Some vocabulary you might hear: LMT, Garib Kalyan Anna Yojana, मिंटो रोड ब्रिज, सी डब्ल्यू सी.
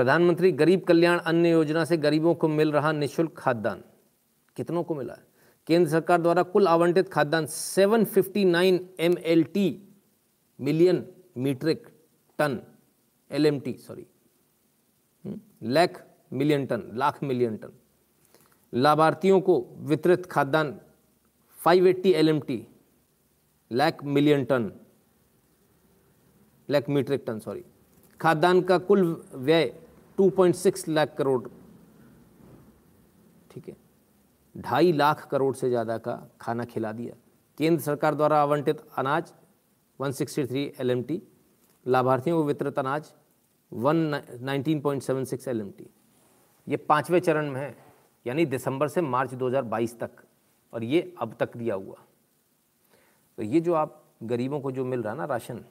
प्रधानमंत्री गरीब कल्याण अन्न योजना से गरीबों को मिल रहा निःशुल्क खाद्यान्न, कितनों को मिला है? केंद्र सरकार द्वारा कुल आवंटित खाद्यान्न 759 MLT million metric ton LMT sorry lakh million ton लाभार्थियों को वितरित खाद्यान्न 580 LMT lakh million ton lakh metric ton sorry. खाद्यान्न का कुल व्यय 2.6 लाख करोड़, ठीक है, 2.5 लाख करोड़ से ज़्यादा का खाना खिला दिया। केंद्र सरकार द्वारा आवंटित अनाज 163 LMT, लाभार्थियों को वितरित अनाज 119.76 LMT। ये 5वें चरण में है, यानी दिसंबर से मार्च 2022 तक, और ये अब तक दिया हुआ। तो ये जो आप गरीबों को जो मिल रहा ना राशन,